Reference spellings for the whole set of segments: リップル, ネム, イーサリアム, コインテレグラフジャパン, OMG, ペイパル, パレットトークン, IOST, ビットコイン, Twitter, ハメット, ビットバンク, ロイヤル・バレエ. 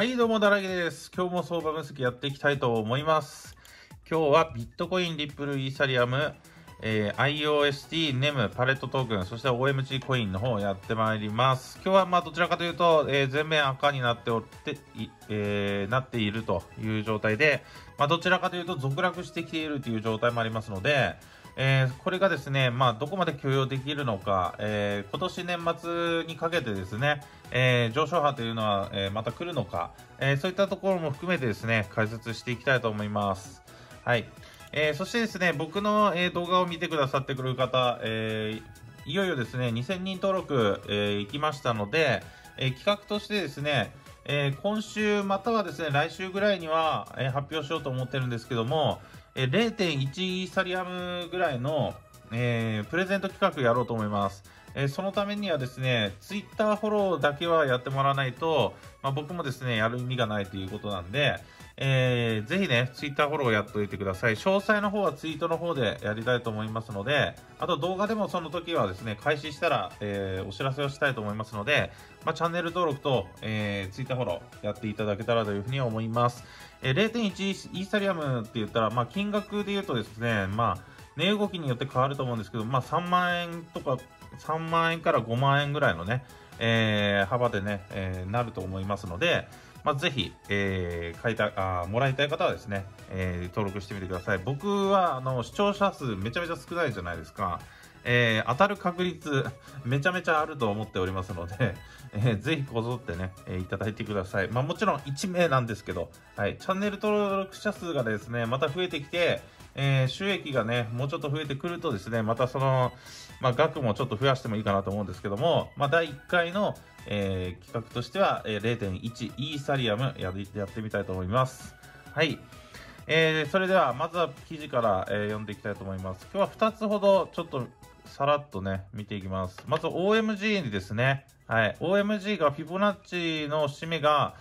はい、どうもだらけです。今日も相場分析やっていきたいと思います。今日はビットコイン、リップル、イーサリアム、IOST、ネム、パレットトークン、そして OMG コインの方をやってまいります。今日はまあどちらかというと、全面赤になっているという状態で、まあ、どちらかというと続落してきているという状態もありますので、これがですね、まあ、どこまで許容できるのか、今年年末にかけてですね、上昇波というのは、また来るのか、そういったところも含めてですね、解説していきたいと思います。はい。そしてですね、僕の動画を見てくださってくる方、いよいよですね、2000人登録、いきましたので、企画としてですね、今週またはですね、来週ぐらいには、発表しようと思ってるんですけども、0.1 イーサリアムぐらいの、プレゼント企画やろうと思います。そのためにはですね、Twitter フォローだけはやってもらわないと、まあ、僕もですね、やる意味がないということなんで、ぜひね、Twitter フォローやっておいてください。詳細の方はツイートの方でやりたいと思いますので、あと動画でもその時はですね、開始したら、お知らせをしたいと思いますので、まあ、チャンネル登録と、Twitter フォローやっていただけたらというふうに思います。0.1 イーサリアムって言ったら、まあ、金額で言うとですね、まあ、値動きによって変わると思うんですけど、まあ、3万円とか、3万円から5万円ぐらいのね、幅でね、なると思いますので、まあ、ぜひ、もらいたい方はですね、登録してみてください。僕は、視聴者数めちゃめちゃ少ないじゃないですか。当たる確率めちゃめちゃあると思っておりますので、ぜひこぞってね、いただいてください。まあ、もちろん1名なんですけど、はい、チャンネル登録者数がですね、また増えてきて、収益がね、もうちょっと増えてくるとですね、またその、まあ、額もちょっと増やしてもいいかなと思うんですけども、まあ、第1回の、企画としては、0.1 イーサリアムやってみたいと思います。はい。それでは、まずは記事から、読んでいきたいと思います。今日は2つほど、ちょっと、さらっとね、見ていきます。まず OMG ですね。はい。OMG がフィボナッチの締めが、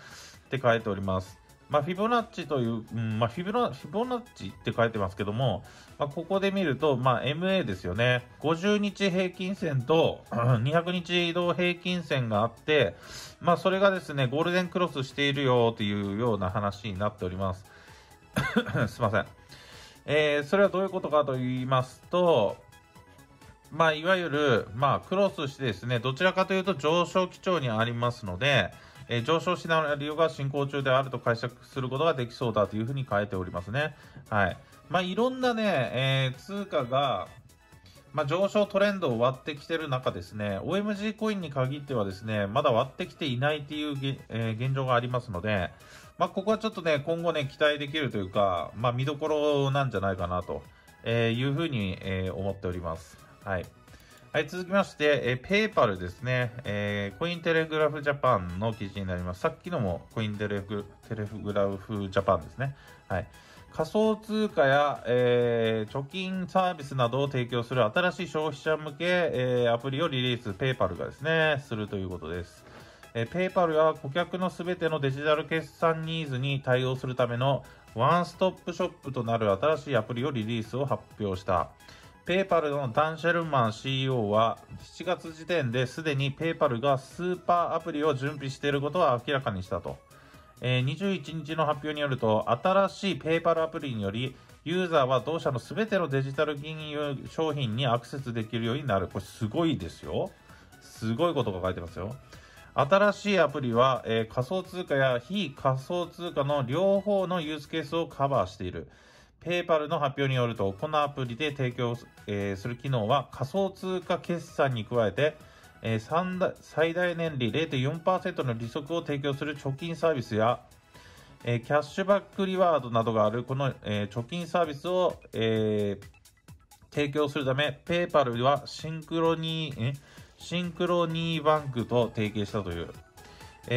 って書いております。まあ、フィボナッチという、まあ、フィボナッチって書いてますけども、まあ、ここで見ると、まあ、MA ですよね。50日平均線と200日移動平均線があって、まあ、それがですね、ゴールデンクロスしているよというような話になっております。すいません。それはどういうことかと言いますと、まあ、いわゆる、まあ、クロスしてですね、どちらかというと上昇基調にありますので、上昇シナリオが進行中であると解釈することができそうだというふうに書いておりますね。はい。まあ、いろんなね、通貨が、まあ、上昇トレンドを割ってきてる中ですね、OMG コインに限ってはですね、まだ割ってきていないっていう、現状がありますので、まあ、ここはちょっとね、今後ね、期待できるというか、まあ、見どころなんじゃないかなというふうに、思っております。はい、はい、続きまして、ペイパルですね、コインテレグラフジャパンの記事になります。さっきのもコインテレグラフジャパンですね。はい、仮想通貨や、貯金サービスなどを提供する新しい消費者向け、アプリをリリース、ペイパルがですね、するということです。ペイパルは顧客のすべてのデジタル決済ニーズに対応するためのワンストップショップとなる新しいアプリをリリースを発表した。ペイパルのダン・シェルマン CEO は7月時点ですでにペイパルがスーパーアプリを準備していることは明らかにしたと。21日の発表によると、新しいペイパルアプリによりユーザーは同社のすべてのデジタル金融商品にアクセスできるようになる。これすごいですよ。すごいことが書いてますよ。新しいアプリは、仮想通貨や非仮想通貨の両方のユースケースをカバーしている。ペイパルの発表によると、このアプリで提供する機能は仮想通貨決済に加えて、最大年利 0.4% の利息を提供する貯金サービスや、キャッシュバックリワードなどがあるこの貯金サービスを提供するため、ペイパルはシンクロニーバンクと提携したという。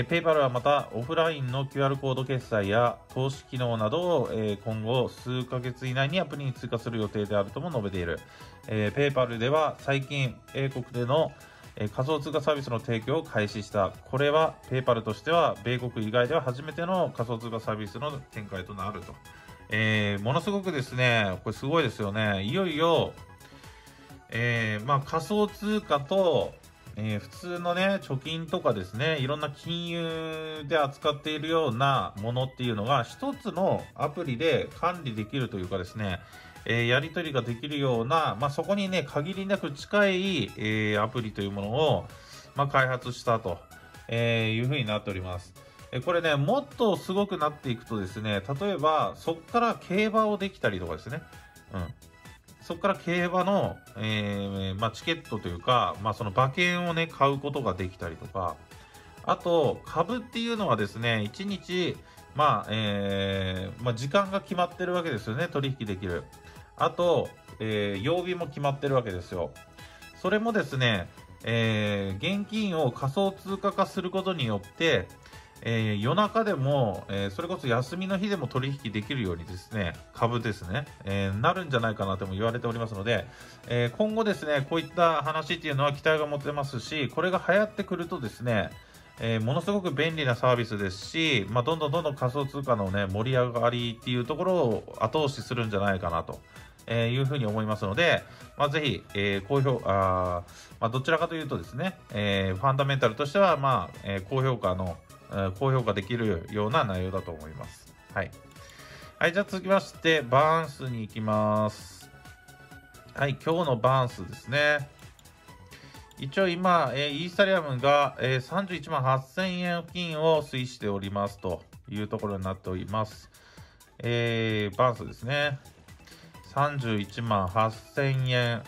ペイパルはまたオフラインの QR コード決済や投資機能などを今後数ヶ月以内にアプリに追加する予定であるとも述べている。ペイパルでは最近英国での仮想通貨サービスの提供を開始した。これはペイパルとしては米国以外では初めての仮想通貨サービスの展開となると。ものすごくですね、これすごいですよね。いよいよ、まあ仮想通貨と普通のね、貯金とかですね、いろんな金融で扱っているようなものっていうのが、一つのアプリで管理できるというかですね、やり取りができるような、まあ、そこにね、限りなく近い、アプリというものを、まあ、開発したと、いうふうになっております。これね、もっとすごくなっていくとですね、例えば、そこから競馬をできたりとかですね、うん。そこから競馬の、まあ、チケットというか、まあ、その馬券をね、買うことができたりとか、あと、株っていうのはですね、1日、まあ、まあ、時間が決まってるわけですよね、取引できる。あと、曜日も決まってるわけですよ。それもですね、現金を仮想通貨化することによって、夜中でも、それこそ休みの日でも取引できるようにですね、株ですね、なるんじゃないかなとも言われておりますので、今後ですね、こういった話っていうのは期待が持てますし、これが流行ってくるとですね、ものすごく便利なサービスですし、まあ、どんどん仮想通貨のね、盛り上がりっていうところを後押しするんじゃないかなと。いうふうに思いますので、まあ、ぜひ、高評価、まあ、どちらかというとですね、ファンダメンタルとしては、まあ、高評価できるような内容だと思います。はい。はい、じゃあ続きまして、バーンスに行きます。はい、今日のバーンスですね。一応今、イーサリアムが、31万8000円付近を推移しておりますというところになっております。バーンスですね。31万8000円。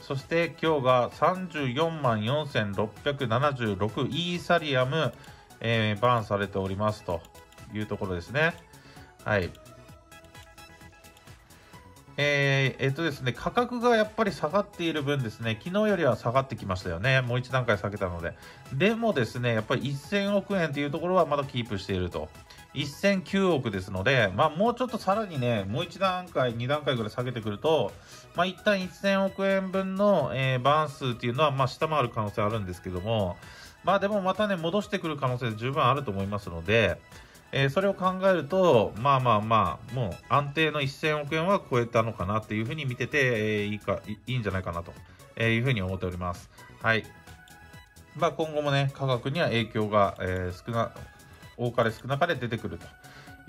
そして今日が34万4676イーサリアム、バーンされておりますというところですね。はい。ですね、価格がやっぱり下がっている分ですね、昨日よりは下がってきましたよね。もう一段階下げたので。でもですね、やっぱり1000億円というところはまだキープしていると。1009億ですので、まあ、もうちょっとさらにね、もう1段階、2段階ぐらい下げてくると、まあ、一旦1000億円分の、バーン数っていうのは、まあ、下回る可能性あるんですけども、まあ、でもまたね、戻してくる可能性十分あると思いますので、それを考えると、まあまあまあ、もう安定の1000億円は超えたのかなっていうふうに見てて、いいんじゃないかなというふうに思っております。はい。まあ、今後もね、価格には影響が、多かれ少なかれ出てくると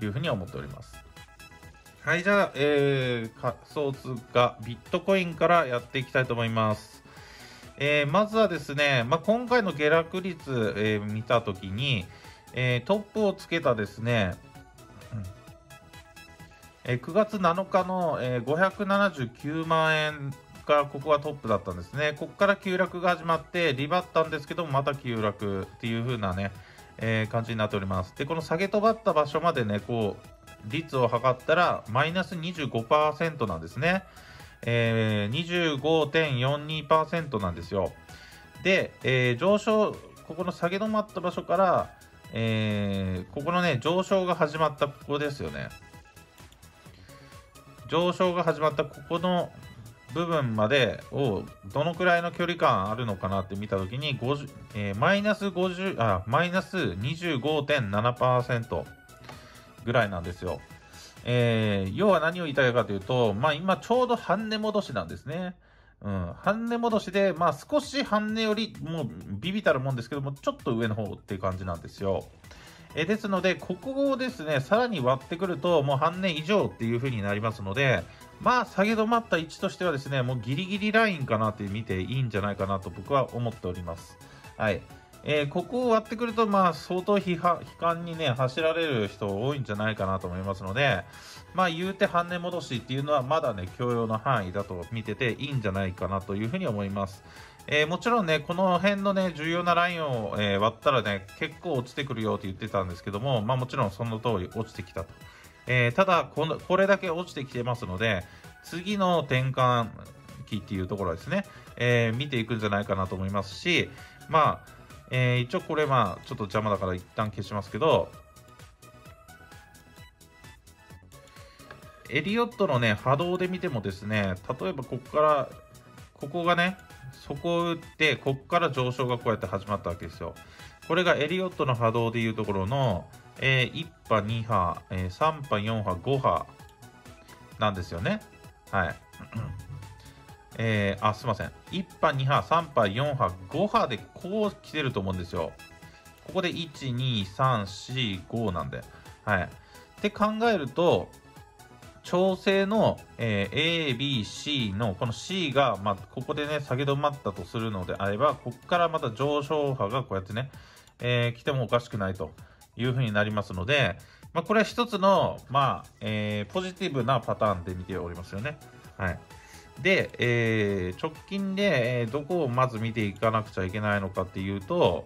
いうふうに思っております。はい、じゃあ、仮想通貨ビットコインからやっていきたいと思います。まずはですね、まあ、今回の下落率、見たときに、トップをつけたですね、9月7日の、579万円がここがトップだったんですね。ここから急落が始まってリバったんですけども、また急落っていう風なね、感じになっております。で、この下げ止まった場所までね、こう、率を測ったら、マイナス 25% なんですね。25.42% なんですよ。で、上昇、ここの下げ止まった場所から、ここのね、上昇が始まったここですよね。上昇が始まったここの部分までをどのくらいの距離感あるのかなって見たときに、マイナス 25.7% ぐらいなんですよ。要は何を言いたいかというと、まあ、今ちょうど半値戻しなんですね。うん、半値戻しで、まあ、少し半値よりもうビビたるもんですけども、ちょっと上の方っていう感じなんですよ。ですので、ここをですね、さらに割ってくると、もう半値以上っていう風になりますので、まあ、下げ止まった位置としてはですね、もうギリギリラインかなって見ていいんじゃないかなと僕は思っております。はい。ここを割ってくると、まあ、相当悲観にね、走られる人多いんじゃないかなと思いますので、まあ、言うて半値戻しっていうのは、まだね、許容の範囲だと見てていいんじゃないかなというふうに思います。もちろんね、この辺のね、重要なラインを、割ったらね、結構落ちてくるよって言ってたんですけども、まあ、もちろんその通り落ちてきたと。ただこれだけ落ちてきてますので、次の転換期っていうところはですね、見ていくんじゃないかなと思いますし、まあ、一応これまあちょっと邪魔だから一旦消しますけど、エリオットのね、波動で見てもですね、例えばここからここがね、そこを打ってここから上昇がこうやって始まったわけですよ。これがエリオットの波動でいうところの、1波2波、3波4波5波なんですよね。はい。すいません、1波、2波、3波、4波、5波でこう来てると思うんですよ。ここで1、2、3、4、5なんで。はい。って考えると、調整の、A、B、C のこの C が、まあ、ここでね、下げ止まったとするのであれば、ここからまた上昇波がこうやってね、来てもおかしくないというふうになりますので、まあ、これは一つの、まあポジティブなパターンで見ておりますよね。はい。で、直近で、どこをまず見ていかなくちゃいけないのかっていうと、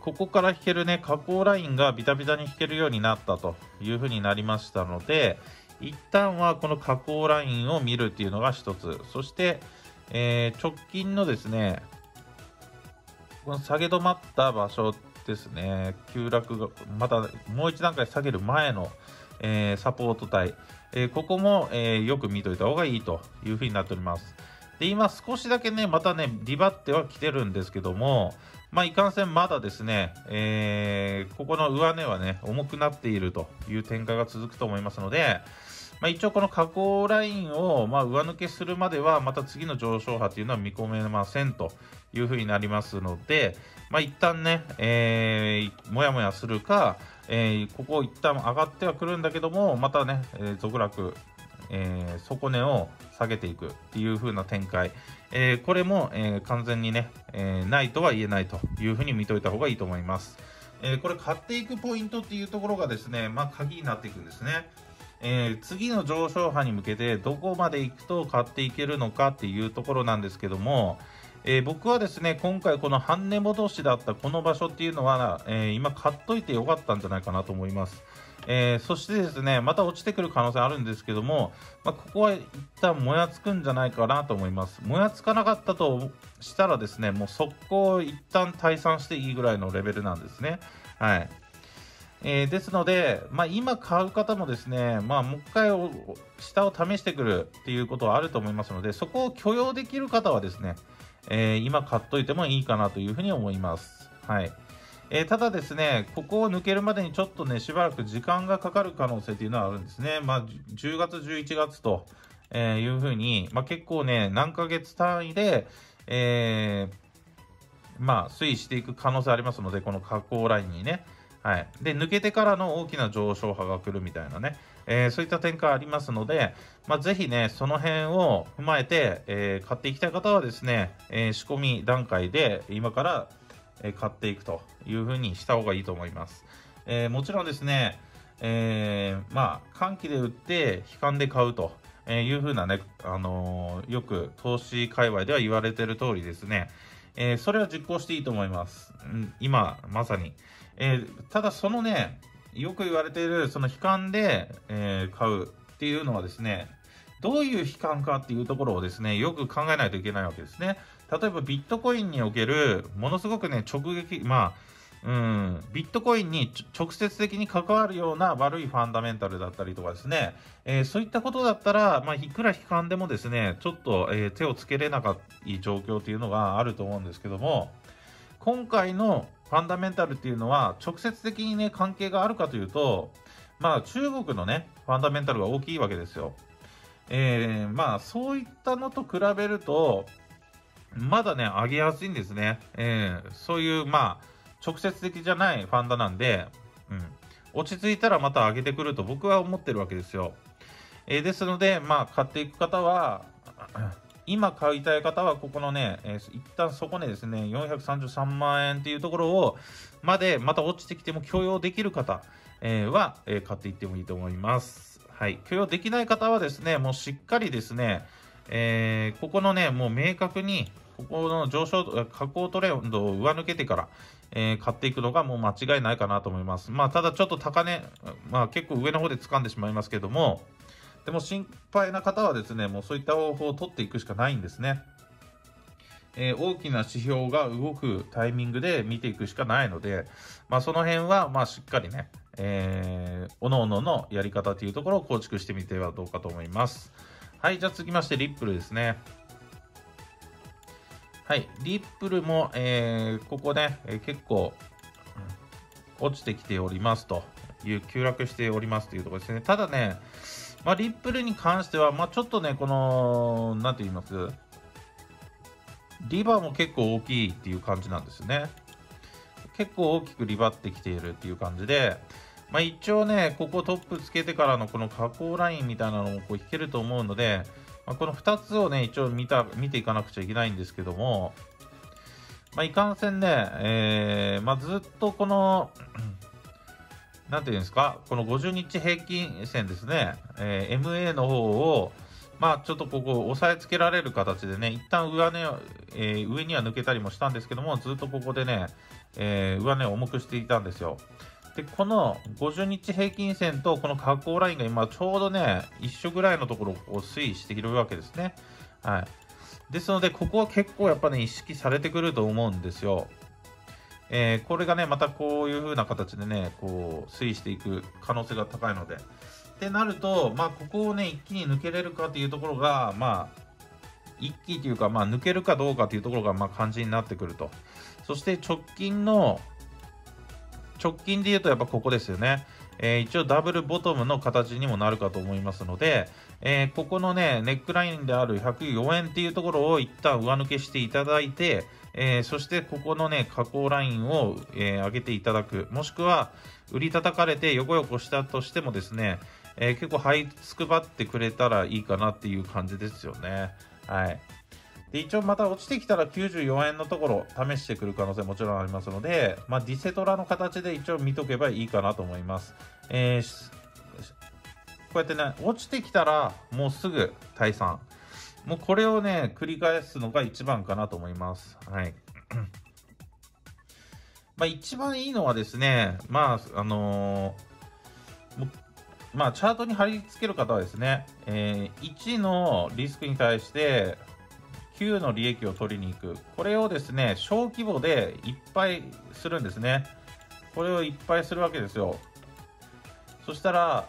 ここから引けるね、下降ラインがビタビタに引けるようになったというふうになりましたので、一旦はこの下降ラインを見るっていうのが一つ。そして、直近のですね、この下げ止まった場所ですね、急落が、またもう一段階下げる前の、サポート帯、ここも、よく見といた方がいいというふうになっております。で、今少しだけね、またね、リバっては来てるんですけども、まあ、いかんせんまだですね、ここの上値はね、重くなっているという展開が続くと思いますので、まあ、一応この下降ラインを、まあ、上抜けするまでは、また次の上昇波というのは見込めませんというふうになりますので、まあ、一旦ね、もやもやするか、ここ一旦上がってはくるんだけども、またね、続落、底根を下げていくっていう風な展開、これも、完全にね、ないとは言えないという風に見といた方がいいと思います。これ買っていくポイントっていうところがですね、まあ、鍵になっていくんですね。次の上昇波に向けてどこまで行くと買っていけるのかっていうところなんですけども、僕はですね、今回この半値戻しだったこの場所っていうのは、今買っといてよかったんじゃないかなと思います。そしてですね、また落ちてくる可能性あるんですけども、まあ、ここは一旦もやつくんじゃないかなと思います。もやつかなかったとしたらですね、もう速攻一旦退散していいぐらいのレベルなんですね。はい。ですので、まあ、今買う方もですね、まあ、もう一回下を試してくるっていうことはあると思いますので、そこを許容できる方はですね、今買っといてもいいかなというふうに思います。はい。ただですね、ここを抜けるまでにちょっとね、しばらく時間がかかる可能性というのはあるんですね。まあ、10月、11月というふうに、まあ、結構ね、何ヶ月単位で、まあ、推移していく可能性ありますので、この下降ラインにね。はい。で、抜けてからの大きな上昇波が来るみたいなね、そういった展開ありますので、まあ、ぜひね、その辺を踏まえて、買っていきたい方はですね、仕込み段階で今から買っていくというふうにした方がいいと思います。もちろんですね、まあ、短期で売って悲観で買うというふうなね、よく投資界隈では言われている通りですね、それは実行していいと思います。今、まさに。ただ、そのね、よく言われている、その悲観で、買うっていうのはですね、どういう悲観かっていうところをですね、よく考えないといけないわけですね。例えばビットコインにおける、ものすごくね、直撃、まあ、ビットコインに直接的に関わるような悪いファンダメンタルだったりとかですね、そういったことだったら、まあ、いくら悲観でもですね、ちょっと、手をつけれなかった状況というのがあると思うんですけども、今回のファンダメンタルっていうのは、直接的にね、関係があるかというと、まあ、中国のね、ファンダメンタルが大きいわけですよ。まあ、そういったのと比べると、まだね、上げやすいんですね。そういう、まあ、直接的じゃないファンダなんで、落ち着いたらまた上げてくると僕は思ってるわけですよ。ですので、まあ、買っていく方は、今買いたい方は、ここのね、一旦そこねですね、433万円っていうところを、まで、また落ちてきても許容できる方は、買っていってもいいと思います。はい、許容できない方はですね、もうしっかりですね、ここのね、もう明確に、ここの上昇、下降トレンドを上抜けてから、買っていくのがもう間違いないかなと思います。まあ、ただちょっと高値、まあ結構上の方で掴んでしまいますけども、でも心配な方はですね、もうそういった方法を取っていくしかないんですね。大きな指標が動くタイミングで見ていくしかないので、まあ、その辺は、まあ、しっかりね、おのおののやり方というところを構築してみてはどうかと思います。はい、じゃあ続きまして、リップルですね。はい、リップルも、ここね、結構、落ちてきておりますという、急落しておりますというところですね。ただね、まあ、リップルに関しては、まあ、ちょっとね、この、なんて言います？リバーも結構大きいっていう感じなんですよね。結構大きくリバってきているっていう感じで、まあ、一応ね、ここトップつけてからのこの加工ラインみたいなのもこう引けると思うので、まあ、この2つをね、一応見ていかなくちゃいけないんですけども、まあ、いかんせんね、まあ、ずっとこの、なんていうんですか、この50日平均線ですね、MA の方を、まあ、ちょっとここ、押さえつけられる形でね、一旦上には抜けたりもしたんですけども、ずっとここでね、上値を重くしていたんですよ。で、この50日平均線とこの下降ラインが今、ちょうどね、一緒ぐらいのところを推移しているわけですね。はい、ですので、ここは結構やっぱね、意識されてくると思うんですよ。これがね、またこういう風な形でね、こう推移していく可能性が高いので。ってなると、まあ、ここをね、一気に抜けれるかというところが、まあ、一気というか、まあ、抜けるかどうかというところが、まあ、肝心になってくると。そして直近で言うと、やっぱここですよね。一応、ダブルボトムの形にもなるかと思いますので、ここのね、ネックラインである104円っていうところを一旦上抜けしていただいて、そしてここのね、下降ラインを、上げていただく。もしくは、売り叩かれて横横したとしてもですね、結構這いつくばってくれたらいいかなっていう感じですよね。はい。で、一応また落ちてきたら94円のところ、試してくる可能性もちろんありますので、まあ、ディセトラの形で一応見とけばいいかなと思います。こうやってね、落ちてきたらもうすぐ退散。もうこれをね、繰り返すのが一番かなと思います。はい。まあ一番いいのはですね、まあ、まあチャートに貼り付ける方はですね、1のリスクに対して9の利益を取りに行く。これをですね、小規模でいっぱいするんですね。これをいっぱいするわけですよ。そしたら、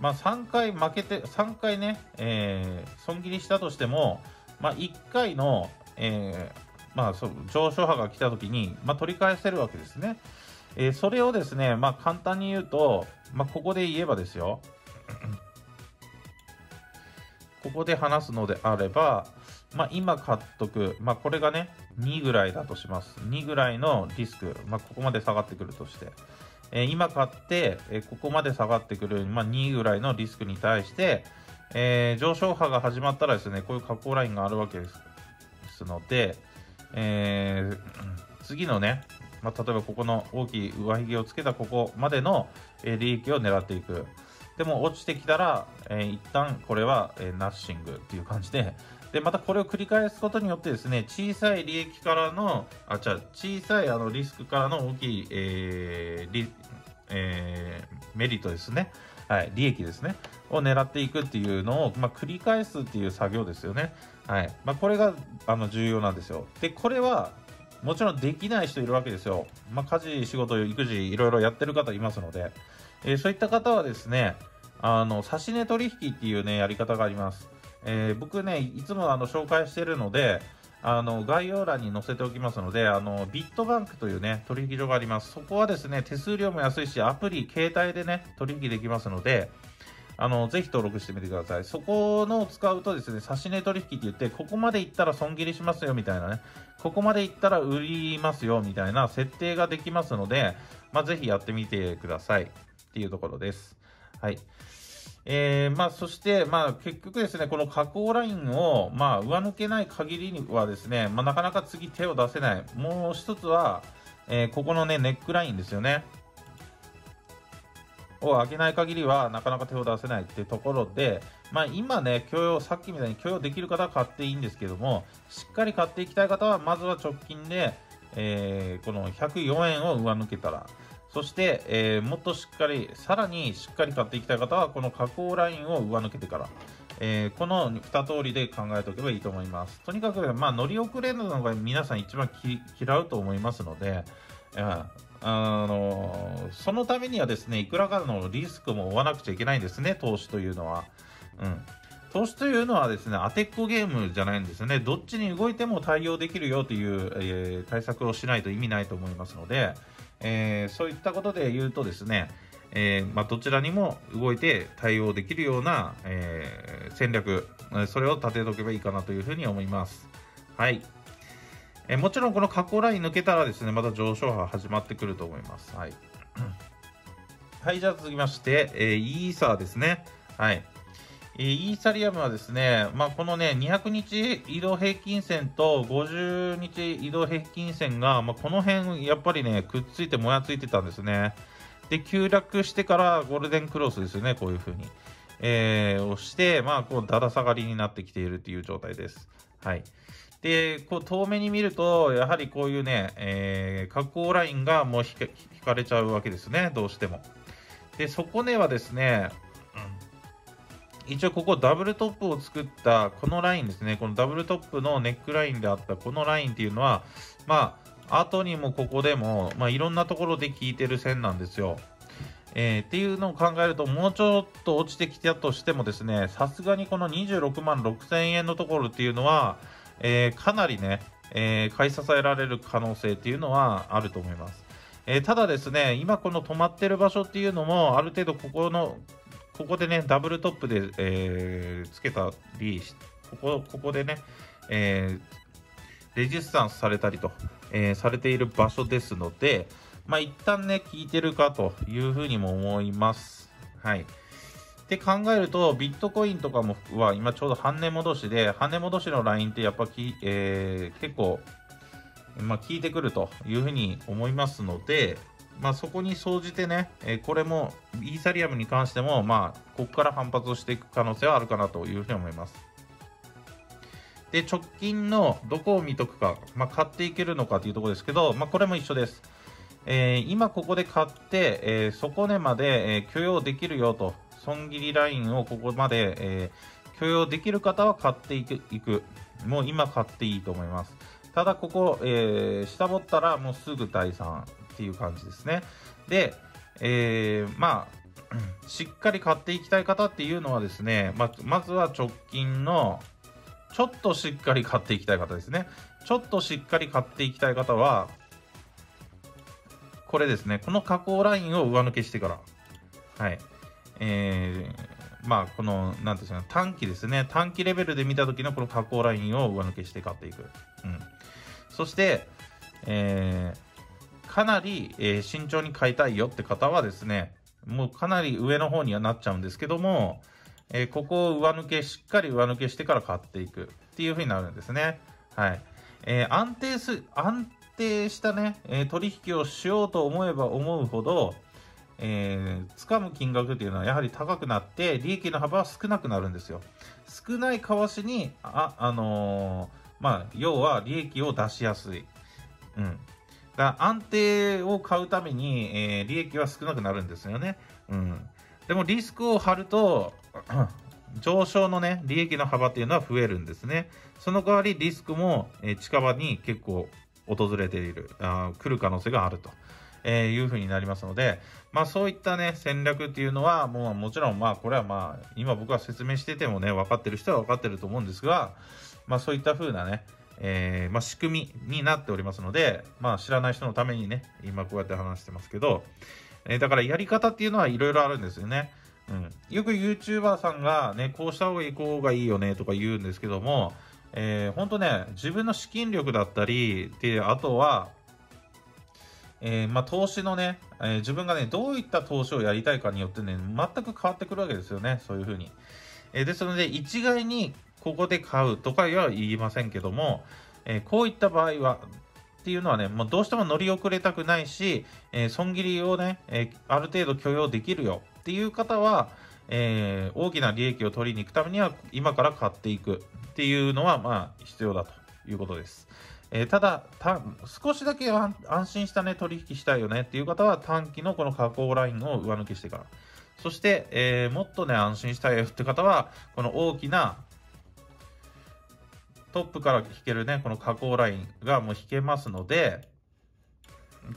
まあ3回ね、損切りしたとしても、まあ、1回の、まあ、上昇波が来たときに、まあ、取り返せるわけですね。それをですね、まあ、簡単に言うと、まあ、ここで言えばですよ、ここで話すのであれば、まあ、今買っとく、まあ、これがね、2ぐらいだとします。2ぐらいのリスク、まあ、ここまで下がってくるとして。今買って、ここまで下がってくる、まあ、2ぐらいのリスクに対して、上昇波が始まったらですね、こういう下降ラインがあるわけですので、次のね、まあ、例えばここの大きい上髭をつけたここまでの利益を狙っていく。でも落ちてきたら、一旦これはナッシングっていう感じで、で、またこれを繰り返すことによってですね、小さい利益からの、小さいリスクからの大きい、メリットですね。はい、利益ですね。を狙っていくっていうのを、まあ、繰り返すっていう作業ですよね。はい。まあ、これが、重要なんですよ。で、これは、もちろんできない人いるわけですよ。まあ、家事、仕事、育児、いろいろやってる方いますので、そういった方はですね、指値取引っていうね、やり方があります。僕ね、いつも紹介しているので、概要欄に載せておきますので、ビットバンクというね、取引所があります。そこはですね、手数料も安いし、アプリ、携帯でね、取引できますので、ぜひ登録してみてください。そこのを使うとですね、指値取引って言って、ここまで行ったら損切りしますよ、みたいなね、ここまで行ったら売りますよ、みたいな設定ができますので、まあ、ぜひやってみてください。っていうところです。はい。まあ、そして、まあ、結局ですね、この下降ラインを、まあ、上抜けない限りにはですね、まあ、なかなか次手を出せない。もう一つは、ここのね、ネックラインですよね。を上げない限りは、なかなか手を出せないってところで、まあ、今ね、さっきみたいに許容できる方は買っていいんですけども、しっかり買っていきたい方は、まずは直近で、この104円を上抜けたら、そして、もっとしっかり、さらにしっかり買っていきたい方は、この下降ラインを上抜けてから、この2通りで考えておけばいいと思います。とにかく、まあ、乗り遅れるのが皆さん一番嫌うと思いますので、そのためにはですね、いくらかのリスクも負わなくちゃいけないんですね、投資というのは。うん。投資というのはですね、当てっこゲームじゃないんですよね。どっちに動いても対応できるよという、対策をしないと意味ないと思いますので、そういったことで言うとですね、どちらにも動いて対応できるような、戦略、それを立てとけばいいかなというふうに思います。はい。もちろんこの下降ライン抜けたらですね、また上昇波始まってくると思います。はい。はい、じゃあ続きまして、イーサーですね。はい。イーサリアムはですね、このね、200日移動平均線と50日移動平均線が、この辺、やっぱりね、くっついてもやついてたんですね。で、急落してからゴールデンクロスですよね、こういう風に。をして、こう、だだ下がりになってきているという状態です。はい。で、こう、遠目に見ると、やはりこういうね、下降ラインがもう引かれちゃうわけですね、どうしても。で、底根はですね、一応ここダブルトップを作ったこのラインですね、このダブルトップのネックラインであったこのラインっていうのは、後にもここでも、いろんなところで効いてる線なんですよ。っていうのを考えると、もうちょっと落ちてきたとしてもですね、さすがにこの26万6000円のところっていうのは、かなりね、買い支えられる可能性っていうのはあると思います。ただですね、今この止まってる場所っていうのも、ある程度ここでね、ダブルトップで、つけたり、ここでね、レジスタンスされたりと、されている場所ですので、一旦ね、効いてるかというふうにも思います。はい。って考えると、ビットコインとかもは今ちょうど半値戻しで、半値戻しのラインってやっぱ結構、効いてくるというふうに思いますので、そこに総じてね、これもイーサリアムに関しても、ここから反発をしていく可能性はあるかなというふうに思います。で、直近のどこを見とくか、買っていけるのかというところですけど、これも一緒です。今ここで買って、底根まで、許容できるよと、損切りラインをここまで、許容できる方は買っていく。もう今買っていいと思います。ただここ、下ぼったらもうすぐ退散。っていう感じですね。で、しっかり買っていきたい方っていうのはですね、まずは直近のちょっとしっかり買っていきたい方ですね。ちょっとしっかり買っていきたい方はこれですね。この下降ラインを上抜けしてから、はい、このなんていうか短期ですね。短期レベルで見た時のこの下降ラインを上抜けして買っていく。うん、そして、かなり、慎重に買いたいよって方はですね、もうかなり上の方にはなっちゃうんですけども、ここをしっかり上抜けしてから買っていくっていう風になるんですね。はい。安定したね、取引をしようと思えば思うほど、掴む金額っていうのはやはり高くなって、利益の幅は少なくなるんですよ。少ないかわしに、要は利益を出しやすい。うん。安定を買うために、利益は少なくなるんですよね。うん、でもリスクを張ると上昇のね利益の幅っていうのは増えるんですね。その代わりリスクも、近場に結構訪れている来る可能性があると、いうふうになりますので、そういったね戦略っていうのはもちろんこれは今僕は説明しててもね分かってる人は分かってると思うんですが、そういったふうなね仕組みになっておりますので、知らない人のためにね、今こうやって話してますけど、だからやり方っていうのはいろいろあるんですよね。うん、よく YouTuber さんがね、こうした方がいい、こうがいいよねとか言うんですけども、本当ね、自分の資金力だったり、で、あとは、投資のね、自分がね、どういった投資をやりたいかによってね、全く変わってくるわけですよね、そういうふうに。ですので、一概に、ここで買うとかは言いませんけども、こういった場合はっていうのはね、どうしても乗り遅れたくないし、損切りをね、ある程度許容できるよっていう方は、大きな利益を取りに行くためには今から買っていくっていうのは必要だということです。ただ少しだけ安心したね取引したいよねっていう方は短期のこの下降ラインを上抜けしてから、そして、もっとね安心したいよって方はこの大きなトップから引けるね、この下降ラインがもう引けますので、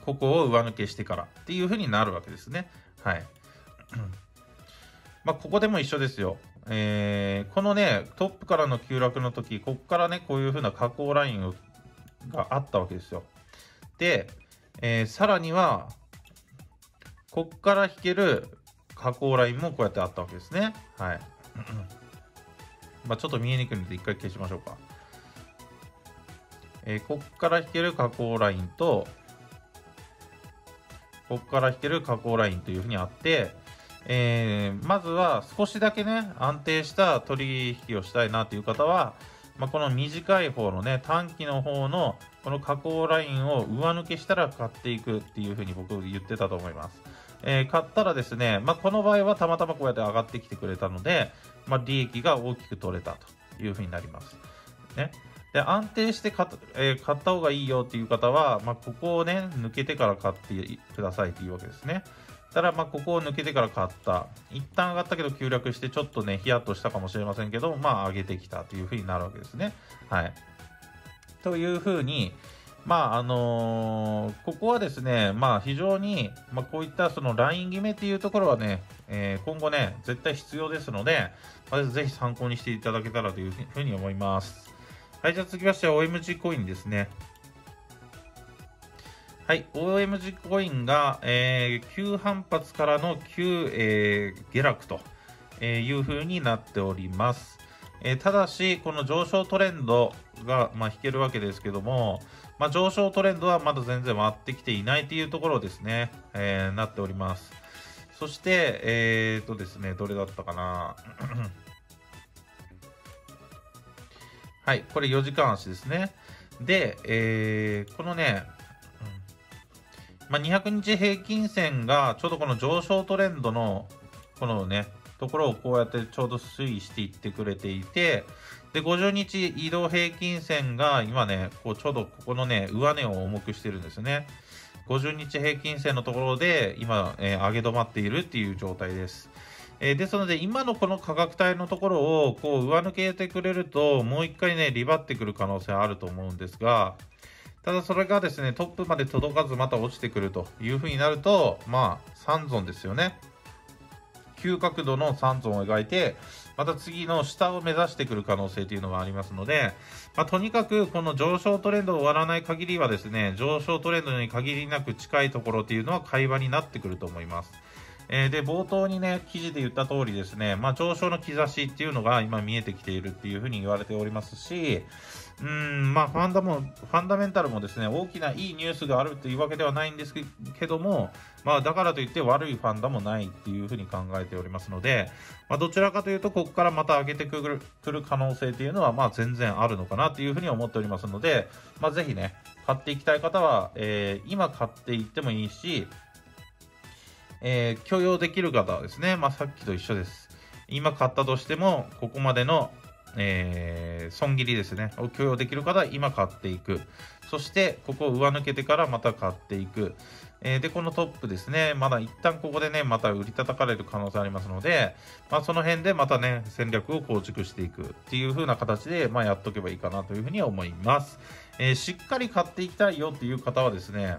ここを上抜けしてからっていう風になるわけですね。はい。ここでも一緒ですよ。このね、トップからの急落の時、ここからね、こういう風な下降ラインがあったわけですよ。で、さらには、こっから引ける加工ラインもこうやってあったわけですね。はい。まあちょっと見えにくいので一回消しましょうか。こっから引ける加工ラインと、こっから引ける加工ラインというふうにあって、まずは少しだけね、安定した取引をしたいなという方は、まあ、この短い方のね、短期の方のこの加工ラインを上抜けしたら買っていくっていうふうに僕言ってたと思います。買ったらですね、まあ、この場合はたまたまこうやって上がってきてくれたので、まあ、利益が大きく取れたというふうになります。ね。で、安定して買った方がいいよっていう方は、まあ、ここをね、抜けてから買ってくださいっていうわけですね。ただ、まあ、ここを抜けてから買った。一旦上がったけど急落して、ちょっとね、ヒヤッとしたかもしれませんけど、まあ、上げてきたというふうになるわけですね。はい。というふうに、まあ、ここはですね、まあ、非常に、まあ、こういったそのライン決めっていうところはね、今後ね、絶対必要ですので、まあ、ぜひ参考にしていただけたらというふうに思います。はい、じゃあ続きましては OMG コインですね。はい、OMG コインが、急反発からの急、下落という風になっております。ただし、この上昇トレンドが、まあ、引けるわけですけども、まあ、上昇トレンドはまだ全然回ってきていないというところですね、なっております。そして、ですね、どれだったかな。はい、これ4時間足ですね。で、このね、まあ、200日平均線がちょうどこの上昇トレンドのこのね、ところをこうやってちょうど推移していってくれていて、で、50日移動平均線が今ね、こうちょうどここのね、上値を重くしてるんですね。50日平均線のところで今、上げ止まっているっていう状態です。ですので、今のこの価格帯のところをこう上抜けてくれると、もう一回ね、リバってくる可能性あると思うんですが、ただそれがですね、トップまで届かずまた落ちてくるというふうになると、まあ、3ゾーンですよね。急角度の3ゾーンを描いて、また次の下を目指してくる可能性というのがありますので、まあ、とにかくこの上昇トレンドを終わらない限りはですね、上昇トレンドに限りなく近いところというのは買い場になってくると思います。で、冒頭にね、記事で言った通りですね、まあ、上昇の兆しっていうのが今見えてきているっていうふうに言われておりますし、まあ、ファンダメンタルもですね、大きないいニュースがあるというわけではないんですけども、まあ、だからといって悪いファンダもないっていうふうに考えておりますので、まあ、どちらかというと、ここからまた上げてくる可能性っていうのは、まあ、全然あるのかなというふうに思っておりますので、まあ、ぜひね、買っていきたい方は、今買っていってもいいし、許容できる方はですね、まあ、さっきと一緒です。今買ったとしても、ここまでの、損切りですね、を許容できる方は今買っていく。そして、ここを上抜けてからまた買っていく。で、このトップですね、まだ一旦ここでね、また売り叩かれる可能性ありますので、まあ、その辺でまたね、戦略を構築していくっていう風な形で、まあ、やっとけばいいかなというふうに思います。しっかり買っていきたいよっていう方はですね、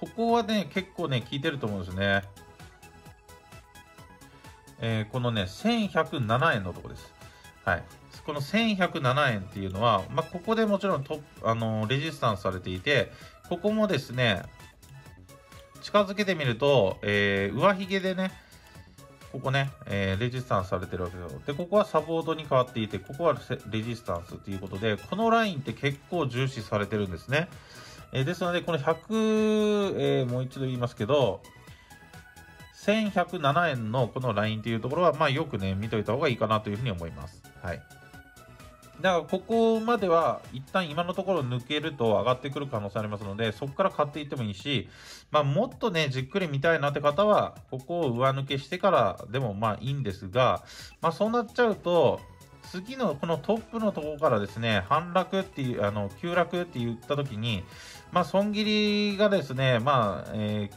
ここはね、結構ね、効いてると思うんですね。このね、1107円のとこです。はい。この1107円っていうのは、まあ、ここでもちろんレジスタンスされていて、ここもですね、近づけてみると、上髭でね、ここね、レジスタンスされてるわけですよ。で、ここはサポートに変わっていて、ここはレジスタンスということで、このラインって結構重視されてるんですね。ですので、この100、もう一度言いますけど、1107円のこのラインというところは、まあ、よくね、見といた方がいいかなというふうに思います。はい。だから、ここまでは、一旦今のところ抜けると上がってくる可能性ありますので、そこから買っていってもいいし、まあ、もっとね、じっくり見たいなって方は、ここを上抜けしてからでも、まあ、いいんですが、まあ、そうなっちゃうと、次のこのトップのところからですね、反落っていう、急落って言ったときに、まあ、損切りがですね、まあ、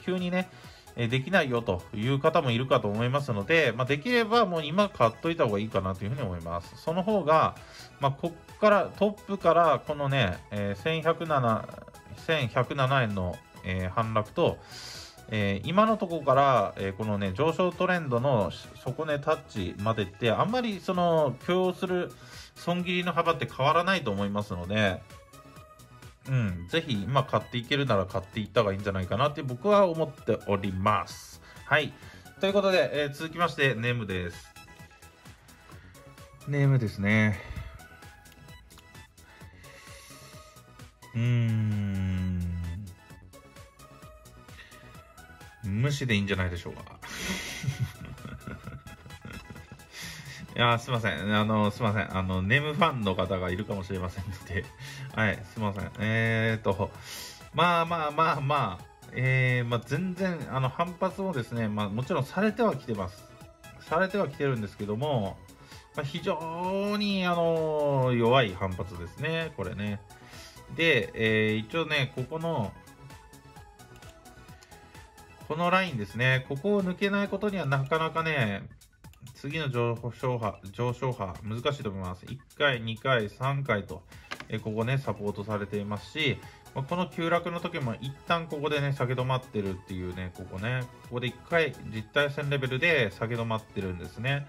急にね、できないよという方もいるかと思いますので、まあ、できればもう今買っといた方がいいかなというふうに思います。その方が、まあ、こっから、トップからこのね、1107円の、反落と、今のところから、このね、上昇トレンドの底根タッチまでって、あんまりその、許容する損切りの幅って変わらないと思いますので、ぜひ今買っていけるなら買っていった方がいいんじゃないかなって僕は思っております。はい。ということで、続きましてネームです。ネームですね。無視でいいんじゃないでしょうか。いや、すいません。すいません。ネムファンの方がいるかもしれませんので。はい、すいません。全然、反発もですね、もちろんされてはきてます。されてはきてるんですけども、非常に、弱い反発ですね、これね。で、一応ね、このラインですね、ここを抜けないことにはなかなかね、次の上昇波、難しいと思います。1回、2回、3回と、ここね、サポートされていますし、この急落の時も一旦ここでね、下げ止まってるっていうね、ここで1回、実体線レベルで下げ止まってるんですね。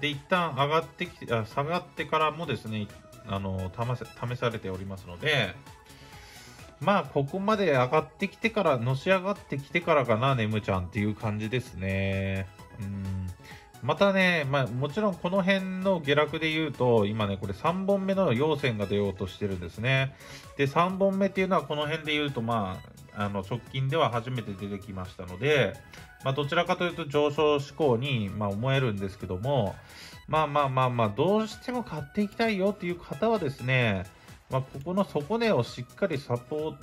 で、一旦下がってからもですね、試されておりますので、ここまで上がってきてから、のし上がってきてからかな、ねむちゃんっていう感じですね。またね、もちろんこの辺の下落で言うと、今ね、これ3本目の陽線が出ようとしてるんですね。で、3本目っていうのはこの辺で言うと、直近では初めて出てきましたので、どちらかというと上昇志向に、思えるんですけども、どうしても買っていきたいよっていう方はですね、ここの底根をしっかり損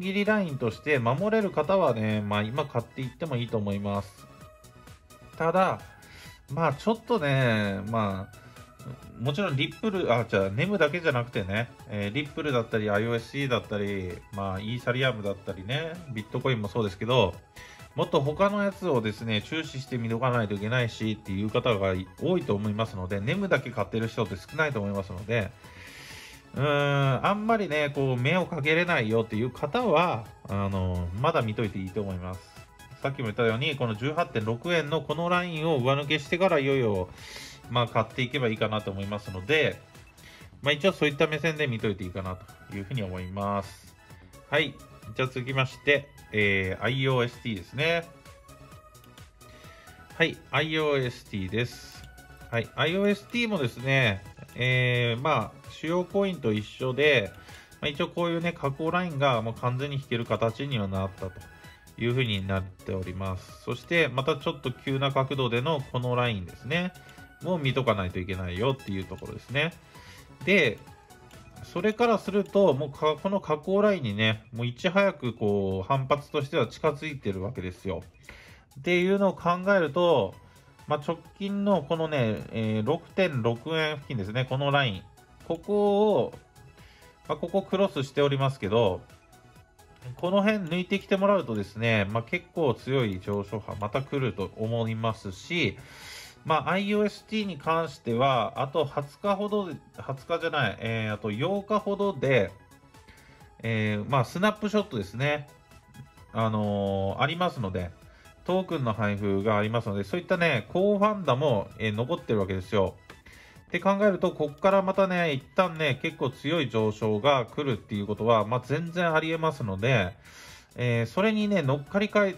切りラインとして守れる方はね、今買っていってもいいと思います。ただ、ちょっとね、もちろんリップル、ネムだけじゃなくてね、リップルだったり、IOST だったり、イーサリアムだったりね、ビットコインもそうですけど、もっと他のやつをですね、注視して見とかないといけないしっていう方が多いと思いますので、ネムだけ買ってる人って少ないと思いますので、あんまりね、目をかけれないよっていう方は、まだ見といていいと思います。さっきも言ったように、この 18.6 円のこのラインを上抜けしてから、いよいよ、買っていけばいいかなと思いますので、一応そういった目線で見といていいかなというふうに思います。はい。じゃあ続きまして、IOST ですね。はい、IOST です。はい、IOST もですね、主要コインと一緒で、一応こういうね、下降ラインがもう完全に引ける形にはなったというふうになっております。そして、またちょっと急な角度でのこのラインですね。もう見とかないといけないよっていうところですね。で、それからすると、この下降ラインにね、いち早く反発としては近づいてるわけですよ。っていうのを考えると、直近のこのね、6.6 円付近ですね、このライン。ここを、ここクロスしておりますけど、この辺抜いてきてもらうとですね、結構強い上昇波、また来ると思いますし、IOST に関しては、あと8日ほどで、スナップショットですね。ありますので、トークンの配布がありますので、そういったね、高ファンダも、残ってるわけですよ。って考えると、ここからまたね、一旦ね、結構強い上昇が来るっていうことは、全然あり得ますので、それにね、乗っかりたい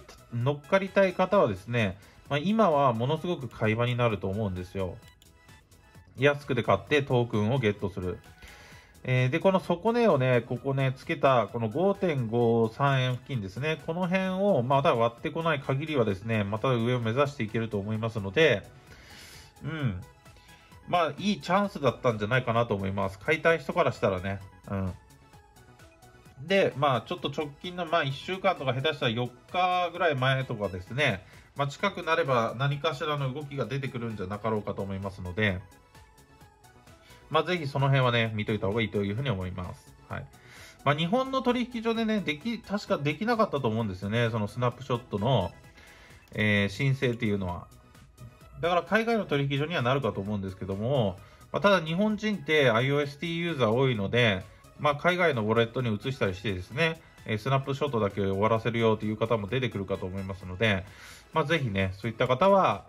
方はですね、今はものすごく買い場になると思うんですよ。安くで買ってトークンをゲットする。で、この底根をね、ここね、つけた、この 5.53 円付近ですね。この辺をまだ割ってこない限りはですね、また上を目指していけると思いますので、いいチャンスだったんじゃないかなと思います。買いたい人からしたらね。で、ちょっと直近の、1週間とか下手したら4日ぐらい前とかですね、近くなれば何かしらの動きが出てくるんじゃなかろうかと思いますので、ぜひその辺はね、見といた方がいいというふうに思います。はい。日本の取引所でね、確かできなかったと思うんですよね。そのスナップショットの、申請っていうのは。だから海外の取引所にはなるかと思うんですけども、ただ日本人って IOST ユーザー多いので、海外のウォレットに移したりしてですね、スナップショットだけ終わらせるよという方も出てくるかと思いますので、ぜひね、そういった方は、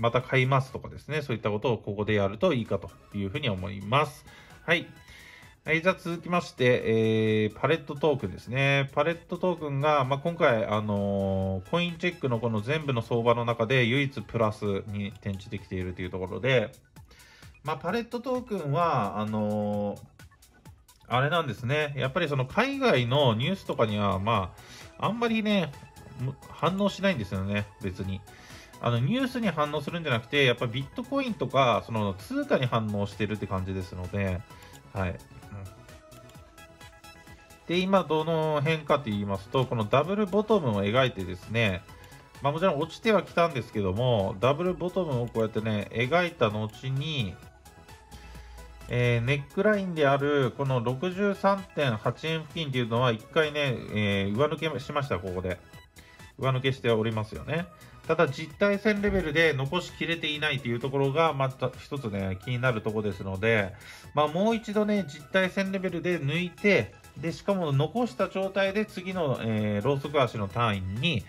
また買いますとかですね、そういったことをここでやるといいかというふうに思います。はい。はい、じゃあ続きまして、パレットトークンですね。パレットトークンが、今回、コインチェックのこの全部の相場の中で唯一プラスに転じてきているというところで、パレットトークンは、あれなんですね。やっぱりその海外のニュースとかには、あんまりね、反応しないんですよね、別に。ニュースに反応するんじゃなくて、やっぱビットコインとか、その通貨に反応してるって感じですので、はい。で、今どの辺かと言いますと、このダブルボトムを描いてですね、もちろん落ちてはきたんですけども、ダブルボトムをこうやってね、描いた後に、ネックラインであるこの 63.8 円付近というのは1回ね、上抜けしました、ここで。上抜けしておりますよね。ただ実体線レベルで残しきれていないというところがまた一つね、気になるところですので、もう一度ね、実体線レベルで抜いて、で、しかも残した状態で次の、ローソク足の単位に、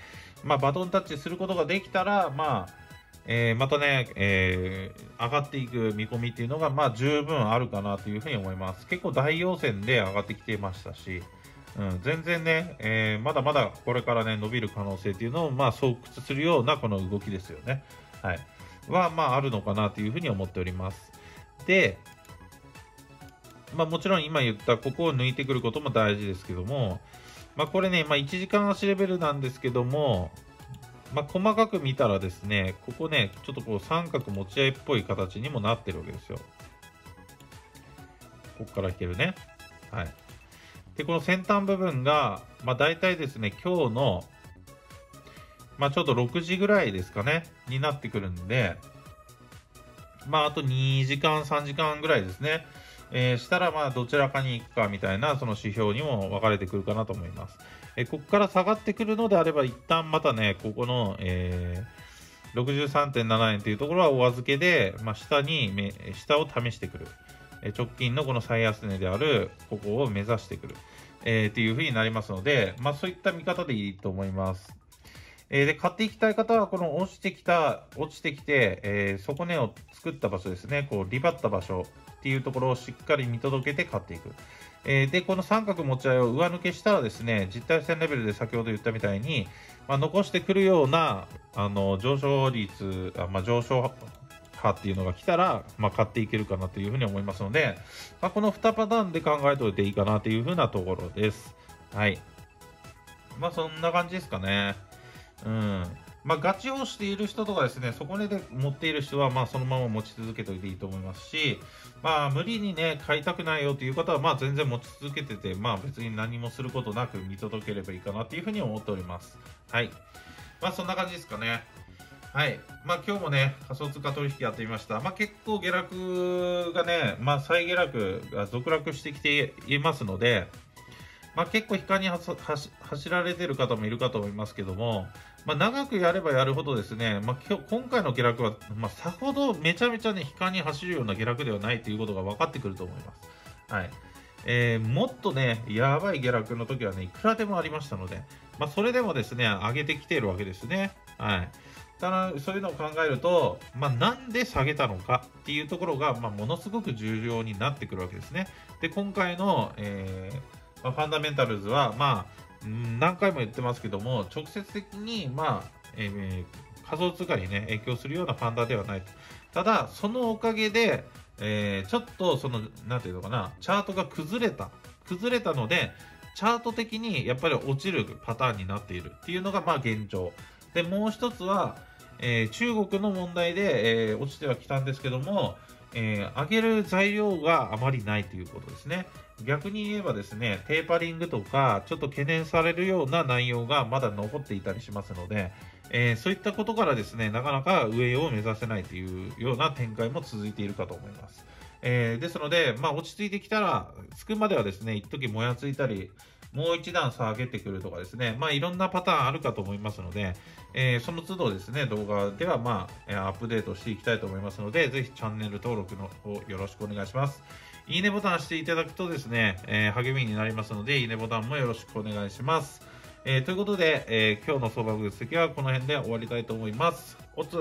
バトンタッチすることができたら、またね、上がっていく見込みっていうのが、十分あるかなというふうに思います。結構大陽線で上がってきていましたし、全然ね、まだまだこれからね、伸びる可能性というのを、創屈するようなこの動きですよね。はい。あるのかなというふうに思っております。で、もちろん今言ったここを抜いてくることも大事ですけども、これね、1時間足レベルなんですけども、細かく見たらですね、ここね、ちょっとこう三角持ち合いっぽい形にもなってるわけですよ。ここからいけるね。はい。で、この先端部分が、大体ですね、今日の、ちょっと6時ぐらいですかね、になってくるんで、あと2時間、3時間ぐらいですね、したら、どちらかに行くかみたいな、その指標にも分かれてくるかなと思います。ここから下がってくるのであれば、一旦またね、ここの、63.7 円というところはお預けで、下を試してくる。直近のこの最安値であるここを目指してくる、というふうになりますので、そういった見方でいいと思います。で、買っていきたい方は、この落ちてきて、底根を作った場所ですね、こう、リバった場所っていうところをしっかり見届けて買っていく。で、この三角持ち合いを上抜けしたらですね、実体線レベルで先ほど言ったみたいに、残してくるような、上昇率、上昇、かっていうのが来たら、買っていけるかなというふうに思いますので、この2パターンで考えておいていいかなというふうなところです。はい。そんな感じですかね。ガチをしている人とかですね、底根で持っている人は、そのまま持ち続けておいていいと思いますし、無理にね、買いたくないよという方は、全然持ち続けてて、別に何もすることなく見届ければいいかなというふうに思っております。はい。そんな感じですかね。はい。今日もね、仮想通貨取引やってみました。結構下落がね、再下落が続落してきていますので、結構悲観に走られている方もいるかと思いますけども、長くやればやるほどですね、今回の下落は、さほどめちゃめちゃね、悲観に走るような下落ではないということが分かってくると思います。はい。もっとね、やばい下落の時はね、いくらでもありましたので、それでもですね、上げてきているわけですね。はい。ただ、そういうのを考えると、なんで下げたのかっていうところが、ものすごく重要になってくるわけですね。で、今回の、ファンダメンタルズは、何回も言ってますけども、直接的に、仮想通貨にね、影響するようなファンダではないと。ただ、そのおかげで、ちょっと、その、なんていうのかな、チャートが崩れたので、チャート的にやっぱり落ちるパターンになっているっていうのが、現状。で、もう一つは、中国の問題で、落ちてはきたんですけども、上げる材料があまりないということですね。逆に言えばですね、テーパリングとか、ちょっと懸念されるような内容がまだ残っていたりしますので、そういったことからですね、なかなか上を目指せないというような展開も続いているかと思います。ですので、落ち着いてきたら、つくまではですね、一時もやついたり、もう一段下げてくるとかですね、いろんなパターンあるかと思いますので、その都度ですね、動画ではアップデートしていきたいと思いますので、ぜひチャンネル登録の方よろしくお願いします。いいねボタンしていただくとですね、励みになりますので、いいねボタンもよろしくお願いします。ということで、今日の相場分析はこの辺で終わりたいと思います。おつ